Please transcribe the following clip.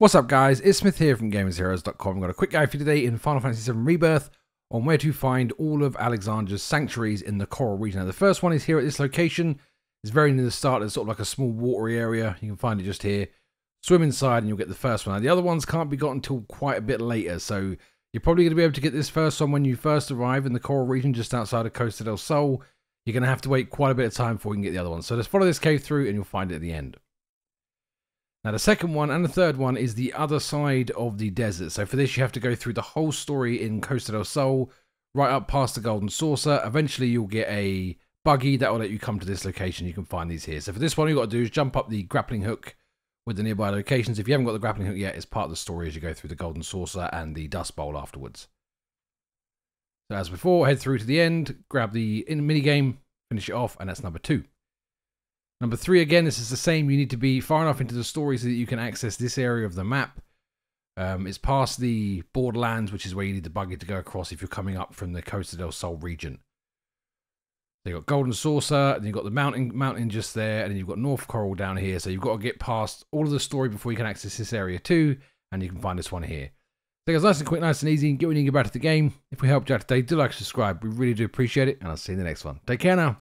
What's up guys, it's Smith here from GamersHeroes.com. I've got a quick guide for you today in Final Fantasy VII Rebirth on where to find all of Alexandra's sanctuaries in the Coral region. Now the first one is here at this location. It's very near the start. It's sort of like a small watery area. You can find it just here. Swim inside and you'll get the first one. Now the other ones can't be got until quite a bit later, so you're probably going to be able to get this first one when you first arrive in the Coral region just outside of Costa del Sol. You're going to have to wait quite a bit of time before you can get the other one. So let's follow this cave through and you'll find it at the end. Now the second one and the third one is the other side of the desert. So for this you have to go through the whole story in Costa del Sol, right up past the Golden Saucer. Eventually you'll get a buggy that will let you come to this location. You can find these here. So for this one, all you've got to do is jump up the grappling hook with the nearby locations. If you haven't got the grappling hook yet, it's part of the story as you go through the Golden Saucer and the Dust Bowl afterwards. So as before, head through to the end, grab the minigame, finish it off, and that's number two. Number three, again, this is the same. You need to be far enough into the story so that you can access this area of the map. It's past the borderlands, which is where you need the buggy to go across if you're coming up from the Costa del Sol region. So you've got Golden Saucer, and you've got the mountain just there, and then you've got North Coral down here. So you've got to get past all of the story before you can access this area too, and you can find this one here. So guys, nice and quick, nice and easy. Get when you get back to the game. If we helped you out today, do like, subscribe. We really do appreciate it, and I'll see you in the next one. Take care now.